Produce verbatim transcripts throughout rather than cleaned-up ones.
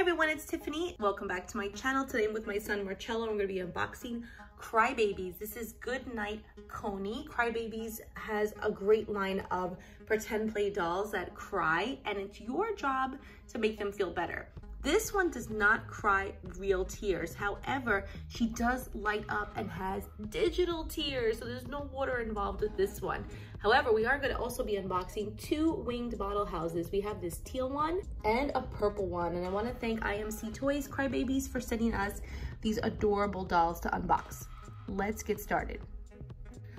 Hi everyone, it's Tiffany. Welcome back to my channel. Today I'm with my son Marcello. I'm going to be unboxing Cry Babies. This is Goodnight Coney. Cry Babies has a great line of pretend play dolls that cry, and it's your job to make them feel better. This one does not cry real tears. However, she does light up and has digital tears, so there's no water involved with this one. However, we are going to also be unboxing two Winged Bottle Houses. We have this teal one and a purple one, and I want to thank I M C Toys Cry Babies for sending us these adorable dolls to unbox. Let's get started.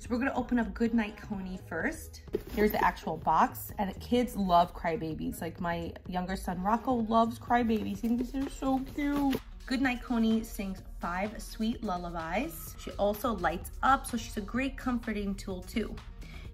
So we're going to open up Goodnight Coney first. Here's the actual box, and kids love Cry Babies. Like my younger son Rocco loves Cry Babies. He thinks they're so cute. Goodnight Coney sings five sweet lullabies. She also lights up, so she's a great comforting tool too.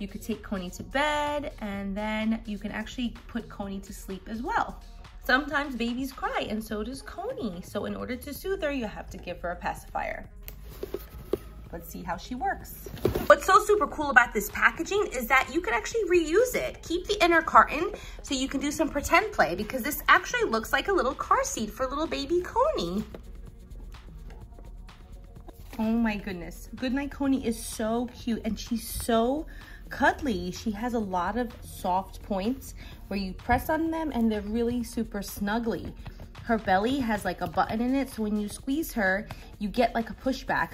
You could take Coney to bed, and then you can actually put Coney to sleep as well. Sometimes babies cry, and so does Coney. So in order to soothe her, you have to give her a pacifier. Let's see how she works. What's so super cool about this packaging is that you can actually reuse it. Keep the inner carton so you can do some pretend play, because this actually looks like a little car seat for little baby Coney. Oh my goodness. Goodnight Coney is so cute, and she's so cuddly. She has a lot of soft points where you press on them and they're really super snuggly. Her belly has like a button in it, so when you squeeze her, you get like a pushback.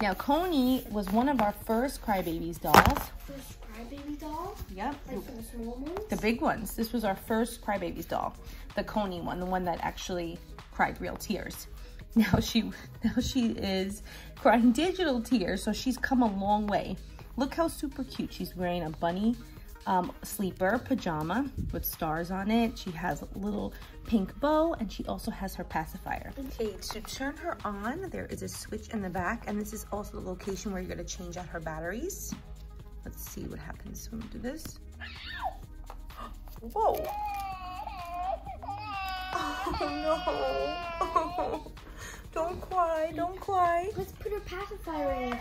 Now, Coney was one of our first Cry Babies dolls. First Cry Baby doll? Yep. Like the small ones? The big ones. This was our first Cry Babies doll. The Coney one, the one that actually cried real tears. Now she, now she is crying digital tears, so she's come a long way. Look how super cute. She's wearing a bunny um, sleeper pajama with stars on it. She has a little pink bow, and she also has her pacifier. Okay, to turn her on, there is a switch in the back, and this is also the location where you're gonna change out her batteries. Let's see what happens when we do this. Whoa! Oh no! Oh, don't cry, don't cry. Let's put her pacifier in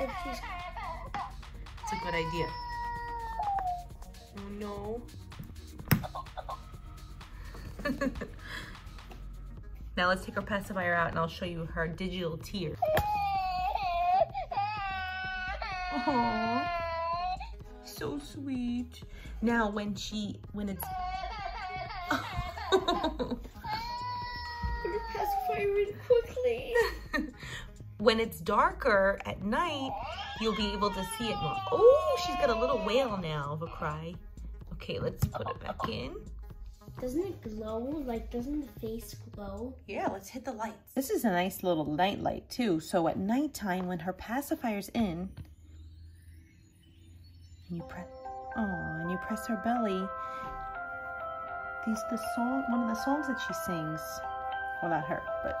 if she's... It's a good idea. Oh no. Now let's take her pacifier out, and I'll show you her digital tear. Aww, so sweet. Now when she, when it's... Put her pacifier in quickly. When it's darker at night, you'll be able to see it more. Oh, she's got a little wail now of a cry. Okay, let's put it back in. Doesn't it glow? Like, doesn't the face glow? Yeah, let's hit the lights. This is a nice little night light too. So at nighttime, when her pacifier's in, and you press, oh, and you press her belly. These the song, one of the songs that she sings. Well, not her, but.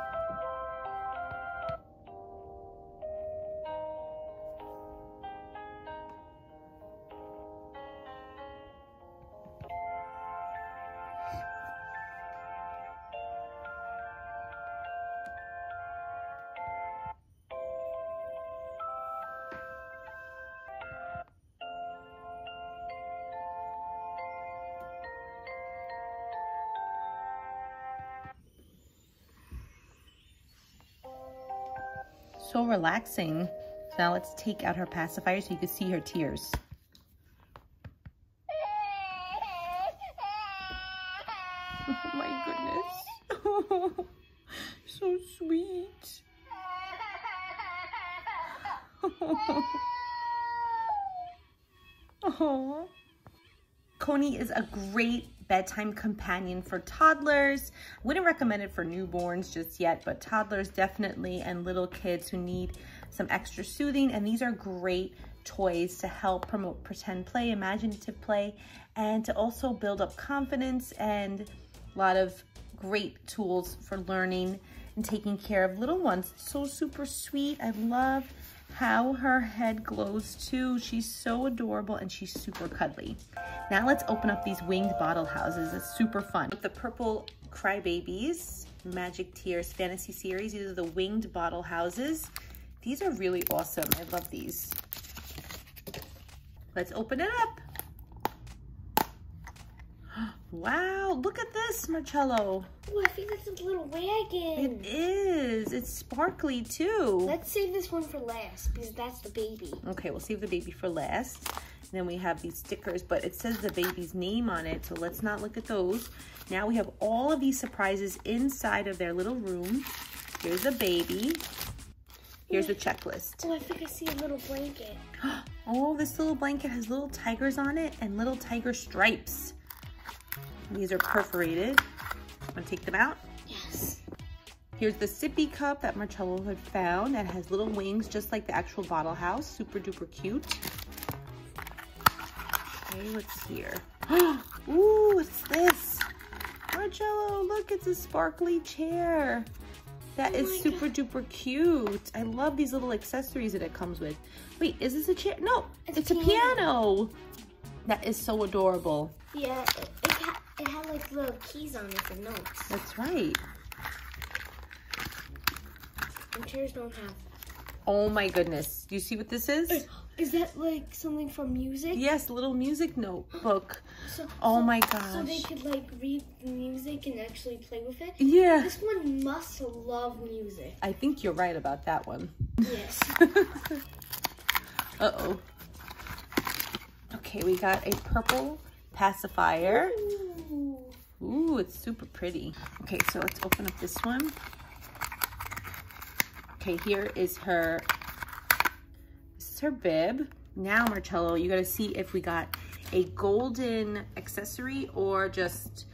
So relaxing. So now let's take out her pacifier so you can see her tears. Oh my goodness. Oh, so sweet. Oh. Oh. Coney is a great bedtime companion for toddlers. I wouldn't recommend it for newborns just yet, but toddlers definitely, and little kids who need some extra soothing. And these are great toys to help promote pretend play, imaginative play, and to also build up confidence, and a lot of great tools for learning and taking care of little ones. It's so super sweet. I love how her head glows too. She's so adorable, and she's super cuddly. Now let's open up these Winged Bottle Houses. It's super fun. With the purple Cry Babies Magic Tears Fantasy Series, these are the Winged Bottle Houses. These are really awesome. I love these. Let's open it up. Wow, look at this, Marcello. Oh, I think that's a little wagon. It is. It's sparkly, too. Let's save this one for last, because that's the baby. Okay, we'll save the baby for last. And then we have these stickers, but it says the baby's name on it, so let's not look at those. Now we have all of these surprises inside of their little room. Here's the baby. Here's the checklist. Oh, I think I see a little blanket. Oh, this little blanket has little tigers on it and little tiger stripes. These are perforated. Want to take them out? Yes. Here's the sippy cup that Marcello had found that has little wings, just like the actual bottle house. Super duper cute. Okay, what's here? Ooh, what's this? Marcello, look, it's a sparkly chair. That is super duper cute. I love these little accessories that it comes with. Wait, is this a chair? No, it's, it's a piano. piano. That is so adorable. Yeah, it, it, ha it had like little keys on it for notes. That's right. And chairs don't have that. Oh my goodness. Do you see what this is? Is, is that like something from music? Yes, a little music notebook. so, oh so, my gosh. So they could like read the music and actually play with it? Yeah. This one must love music. I think you're right about that one. Yes. Uh-oh. Okay, we got a purple pacifier. Ooh. Ooh, it's super pretty. Okay, so let's open up this one. Okay, here is her, this is her bib. Now, Marcello, you gotta see if we got a golden accessory or just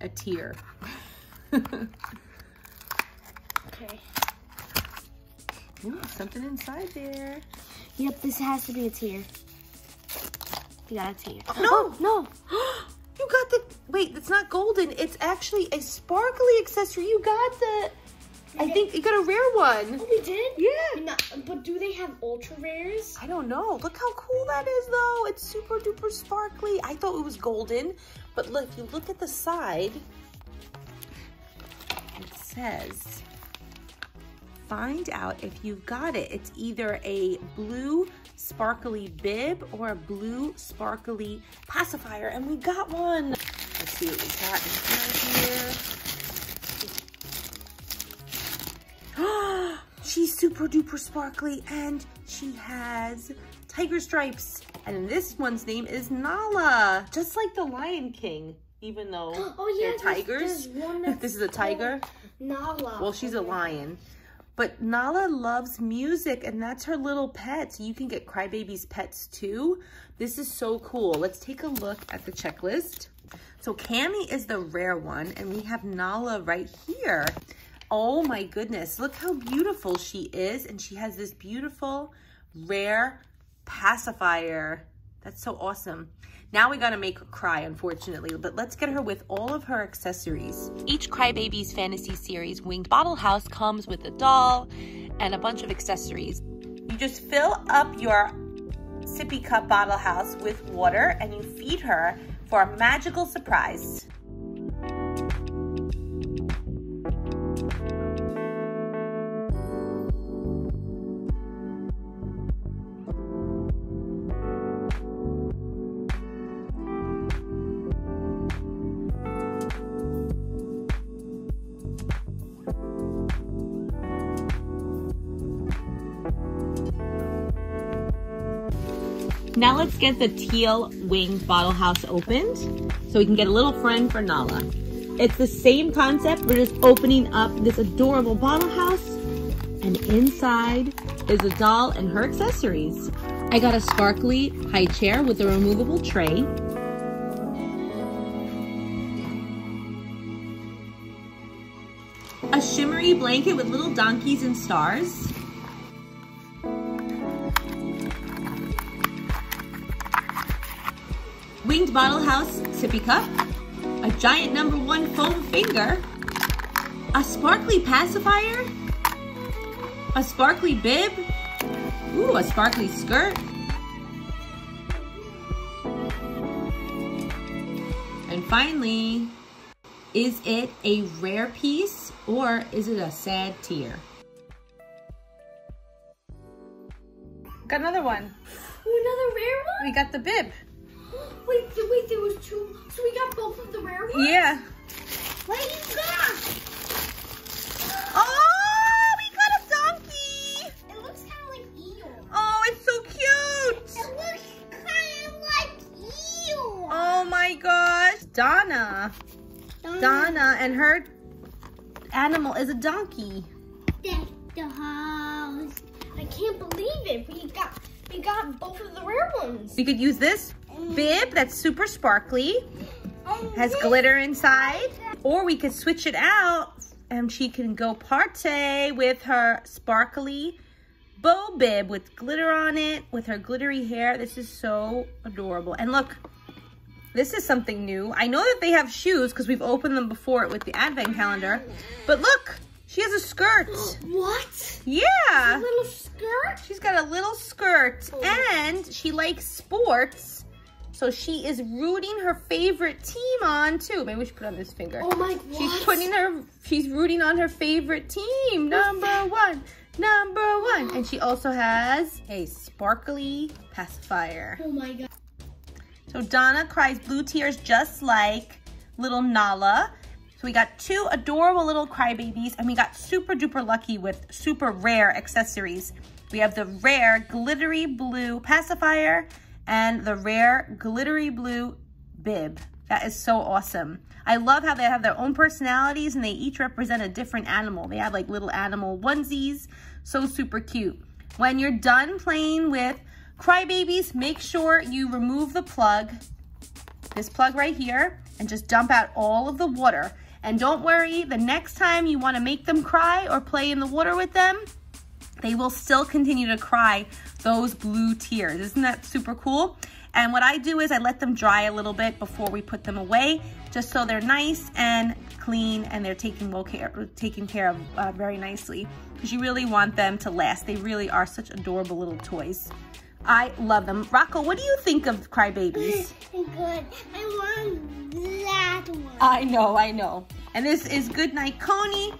a tear. Okay. Ooh, something inside there. Yep, this has to be a tear. You got a tear. No, no. You got the, wait, it's not golden. It's actually a sparkly accessory. You got the, I think you got a rare one. Oh, we did? Yeah. Not, but do they have ultra rares? I don't know. Look how cool that is, though. It's super duper sparkly. I thought it was golden, but look, you look at the side. It says, find out if you've got it. It's either a blue sparkly bib or a blue sparkly pacifier, and we got one. Let's see what we got in here. She's super duper sparkly, and she has tiger stripes, and this one's name is Nala, just like the Lion King, even though oh, yeah, they're tigers. This is a tiger. Nala. Well, she's a lion. But Nala loves music, and that's her little pet. So you can get Cry Babies pets too. This is so cool. Let's take a look at the checklist. So Cami is the rare one, and we have Nala right here. Oh my goodness, look how beautiful she is. And she has this beautiful, rare pacifier. That's so awesome. Now we gotta make her cry, unfortunately, but let's get her with all of her accessories. Each Cry Babies Fantasy Series Winged Bottle House comes with a doll and a bunch of accessories. You just fill up your sippy cup bottle house with water and you feed her for a magical surprise. Now let's get the teal winged bottle house opened so we can get a little friend for Nala. It's the same concept. We're just opening up this adorable bottle house, and inside is a doll and her accessories. I got a sparkly high chair with a removable tray. A shimmery blanket with little donkeys and stars. Winged Bottle House sippy cup, a giant number one foam finger, a sparkly pacifier, a sparkly bib, ooh, a sparkly skirt, and finally, is it a rare piece or is it a sad tear? Got another one. Ooh, another rare one? We got the bib. Wait, did we do was two? So we got both of the rare ones? Yeah. What do you got? Oh, we got a donkey. It looks kind of like eel. Oh, it's so cute. It looks kind of like eel. Oh my gosh. Donna. Donna. Donna and her animal is a donkey. That's the house. I can't believe it. We got we got both of the rare ones. You could use this bib that's super sparkly, and has glitter inside, or we could switch it out and she can go party with her sparkly bow bib with glitter on it, with her glittery hair. This is so adorable. And look, this is something new. I know that they have shoes because we've opened them before with the advent calendar, but look, she has a skirt. What? Yeah. A little skirt? She's got a little skirt, oh. And she likes sports, so she is rooting her favorite team on too. Maybe we should put on this finger. Oh my God. She's putting her, she's rooting on her favorite team. Number one, number one. And she also has a sparkly pacifier. Oh my God. So Donna cries blue tears just like little Nala. We got two adorable little crybabies, and we got super duper lucky with super rare accessories. We have the rare glittery blue pacifier and the rare glittery blue bib. That is so awesome. I love how they have their own personalities and they each represent a different animal. They have like little animal onesies, so super cute. When you're done playing with crybabies, make sure you remove the plug, this plug right here, and just dump out all of the water. And don't worry, the next time you want to make them cry or play in the water with them, they will still continue to cry those blue tears. Isn't that super cool? And what I do is I let them dry a little bit before we put them away, just so they're nice and clean and they're taken well care, taken care of uh, very nicely. Because you really want them to last. They really are such adorable little toys. I love them. Rocco, what do you think of Crybabies? Good. I want that one. I know, I know. And this is Goodnight Coney.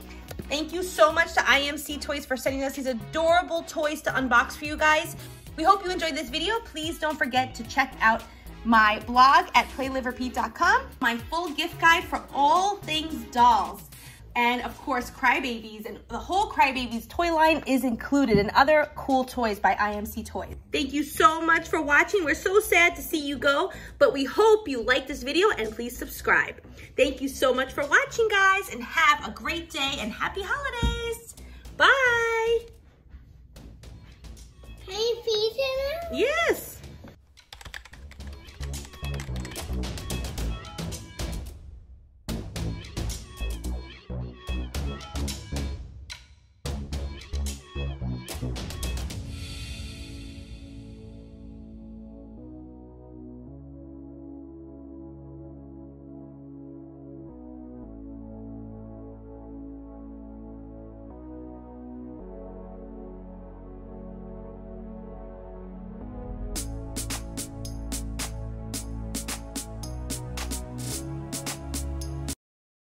Thank you so much to I M C Toys for sending us these adorable toys to unbox for you guys. We hope you enjoyed this video. Please don't forget to check out my blog at Play Live Repeat dot com, my full gift guide for all things dolls. And of course, Crybabies and the whole Crybabies toy line is included, and other cool toys by I M C Toys. Thank you so much for watching. We're so sad to see you go, but we hope you like this video and please subscribe. Thank you so much for watching, guys, and have a great day and happy holidays. Bye. Can you feed him? Yes.